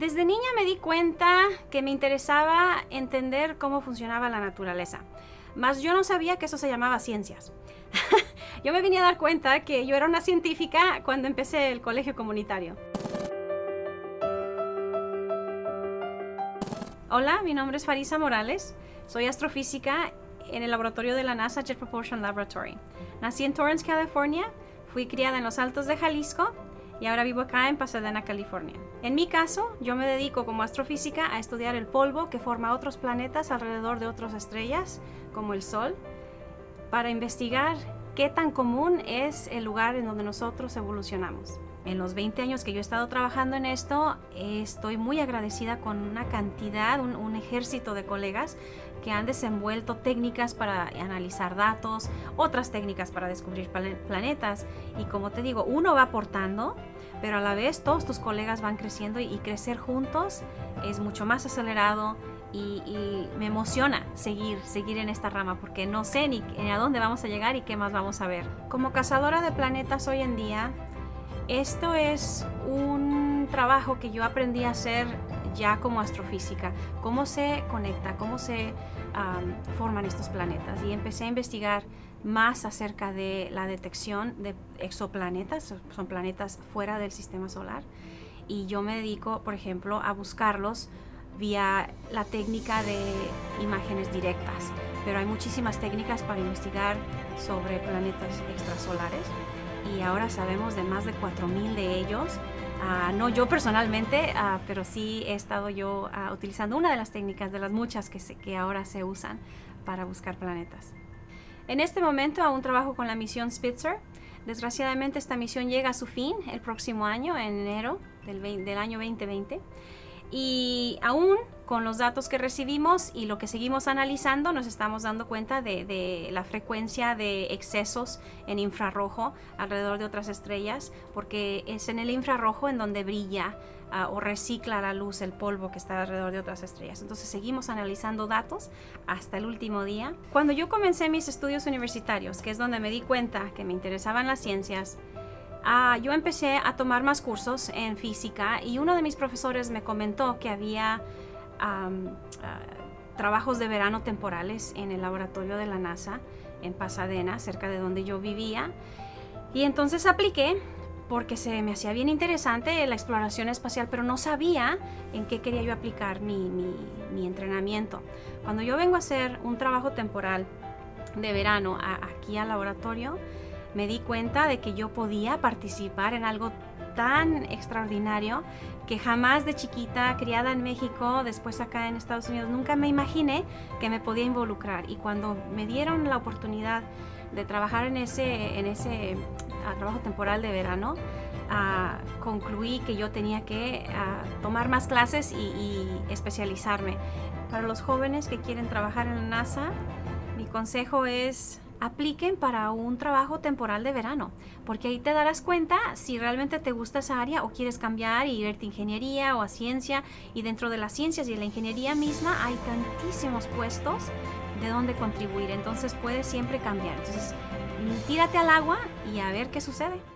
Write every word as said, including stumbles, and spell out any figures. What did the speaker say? Desde niña me di cuenta que me interesaba entender cómo funcionaba la naturaleza, mas yo no sabía que eso se llamaba ciencias. Yo me vine a dar cuenta que yo era una científica cuando empecé el colegio comunitario. Hola, mi nombre es Farisa Morales, soy astrofísica en el laboratorio de la NASA Jet Propulsion Laboratory. Nací en Torrance, California, fui criada en los Altos de Jalisco y ahora vivo acá en Pasadena, California. En mi caso, yo me dedico como astrofísica a estudiar el polvo que forma otros planetas alrededor de otras estrellas, como el Sol, para investigar qué tan común es el lugar en donde nosotros evolucionamos. En los veinte años que yo he estado trabajando en esto, estoy muy agradecida con una cantidad, un, un ejército de colegas que han desenvuelto técnicas para analizar datos, otras técnicas para descubrir planetas. Y como te digo, uno va aportando, pero a la vez todos tus colegas van creciendo y, y crecer juntos es mucho más acelerado y, y me emociona seguir, seguir en esta rama porque no sé ni, ni a dónde vamos a llegar y qué más vamos a ver. Como cazadora de planetas hoy en día, esto es un trabajo que yo aprendí a hacer ya como astrofísica, cómo se conecta, cómo se um, forman estos planetas. Y empecé a investigar más acerca de la detección de exoplanetas, son planetas fuera del sistema solar. Y yo me dedico, por ejemplo, a buscarlos vía la técnica de imágenes directas. Pero hay muchísimas técnicas para investigar sobre planetas extrasolares. Y ahora sabemos de más de cuatro mil de ellos. Uh, no yo personalmente, uh, pero sí he estado yo uh, utilizando una de las técnicas, de las muchas que, se, que ahora se usan para buscar planetas. En este momento aún trabajo con la misión Spitzer. Desgraciadamente esta misión llega a su fin el próximo año, en enero del, del año veinte veinte. Y aún con los datos que recibimos y lo que seguimos analizando, nos estamos dando cuenta de, de la frecuencia de excesos en infrarrojo alrededor de otras estrellas, porque es en el infrarrojo en donde brilla uh, o recicla la luz, el polvo que está alrededor de otras estrellas. Entonces seguimos analizando datos hasta el último día. Cuando yo comencé mis estudios universitarios, que es donde me di cuenta que me interesaban las ciencias, Uh, yo empecé a tomar más cursos en física y uno de mis profesores me comentó que había um, uh, trabajos de verano temporales en el laboratorio de la NASA en Pasadena, cerca de donde yo vivía. Y entonces apliqué porque se me hacía bien interesante la exploración espacial, pero no sabía en qué quería yo aplicar mi, mi, mi entrenamiento. Cuando yo vengo a hacer un trabajo temporal de verano a, aquí al laboratorio, me di cuenta de que yo podía participar en algo tan extraordinario que jamás de chiquita, criada en México, después acá en Estados Unidos, nunca me imaginé que me podía involucrar. Y cuando me dieron la oportunidad de trabajar en ese, en ese uh, trabajo temporal de verano, uh, concluí que yo tenía que uh, tomar más clases y, y especializarme. Para los jóvenes que quieren trabajar en la NASA, mi consejo es apliquen para un trabajo temporal de verano, porque ahí te darás cuenta si realmente te gusta esa área o quieres cambiar y irte a ingeniería o a ciencia. Y dentro de las ciencias y la ingeniería misma hay tantísimos puestos de donde contribuir, entonces puedes siempre cambiar. Entonces tírate al agua y a ver qué sucede.